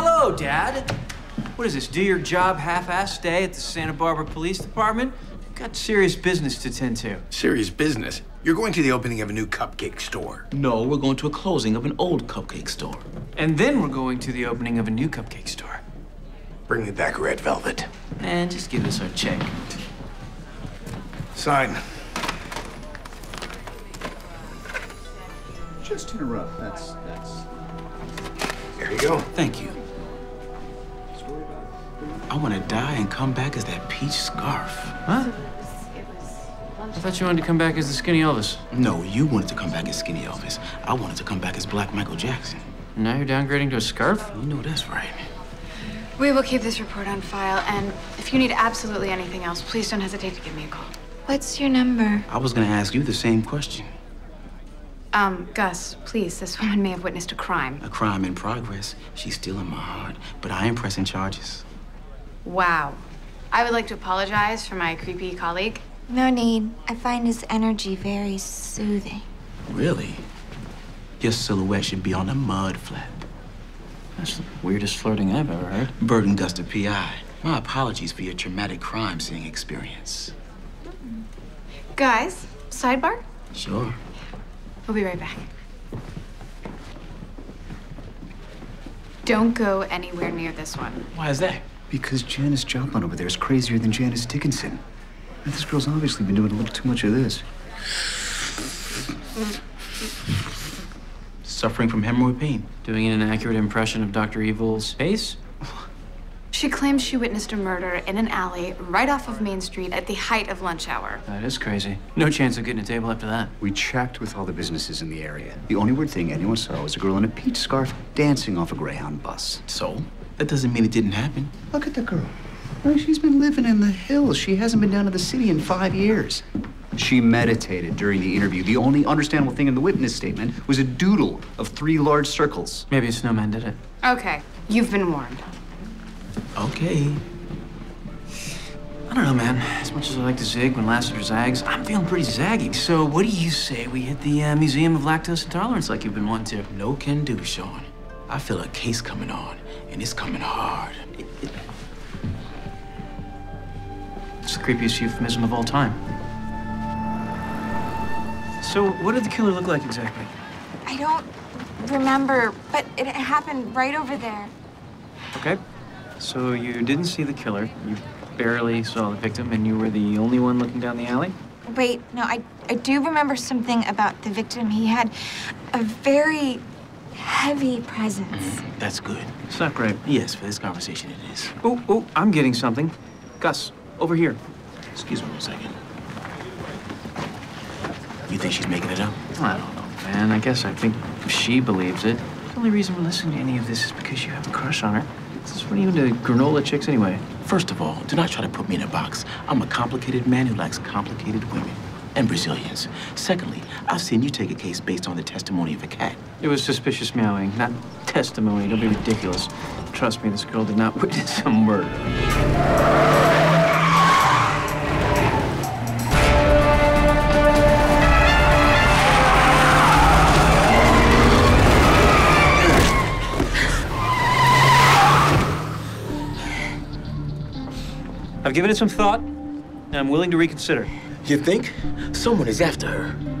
Hello, Dad. What is this, do your job half-assed day at the Santa Barbara Police Department? I've got serious business to tend to. Serious business? You're going to the opening of a new cupcake store. No, we're going to a closing of an old cupcake store. And then we're going to the opening of a new cupcake store. Bring me back red velvet. And just give us our check. Sign. Just interrupt, that's... There you go. Thank you. I want to die and come back as that peach scarf. Huh? I thought you wanted to come back as the skinny Elvis. No, you wanted to come back as skinny Elvis. I wanted to come back as black Michael Jackson. And now you're downgrading to a scarf? You know that's right. We will keep this report on file, and if you need absolutely anything else, please don't hesitate to give me a call. What's your number? I was going to ask you the same question. Gus, please, this woman may have witnessed a crime. A crime in progress. She's still in my heart, but I am pressing charges. Wow. I would like to apologize for my creepy colleague. No need. I find his energy very soothing. Really? Your silhouette should be on a mud flap. That's the weirdest flirting I've ever heard. Burton Guster, P.I. My apologies for your traumatic crime scene experience. Mm-mm. Guys, sidebar? Sure. We'll be right back. Don't go anywhere near this one. Why is that? Because Janis Joplin over there is crazier than Janice Dickinson. Now, this girl's obviously been doing a little too much of this. Suffering from hemorrhoid pain. Doing an inaccurate impression of Dr. Evil's face? She claims she witnessed a murder in an alley right off of Main Street at the height of lunch hour. That is crazy. No chance of getting a table after that. We checked with all the businesses in the area. The only weird thing anyone saw was a girl in a peach scarf dancing off a Greyhound bus. So? That doesn't mean it didn't happen. Look at the girl. I mean, she's been living in the hills. She hasn't been down to the city in 5 years. She meditated during the interview. The only understandable thing in the witness statement was a doodle of 3 large circles. Maybe a snowman did it. Okay, you've been warned. Okay. I don't know, man. As much as I like to zig when Lassiter zags, I'm feeling pretty zaggy. So what do you say we hit the Museum of Lactose Intolerance like you've been wanting to? No can do, Sean. I feel a case coming on, and it's coming hard. It's the creepiest euphemism of all time. So what did the killer look like exactly? I don't remember, but it happened right over there. Okay. So you didn't see the killer, you barely saw the victim, and you were the only one looking down the alley? Wait, no, I do remember something about the victim. He had a very heavy presence. Mm-hmm. That's good. It's not great. Yes, for this conversation it is. Oh, I'm getting something. Gus, over here. Excuse me 1 second. You think she's making it up? Well, I don't know, man. I guess I think she believes it. The only reason we're listening to any of this is because you have a crush on her. What are you into granola chicks anyway? First of all, do not try to put me in a box. I'm a complicated man who likes complicated women and Brazilians. Secondly, I've seen you take a case based on the testimony of a cat. It was suspicious meowing, not testimony. Don't be ridiculous. Trust me, this girl did not witness a murder. I've given it some thought, and I'm willing to reconsider. You think? Someone is after her.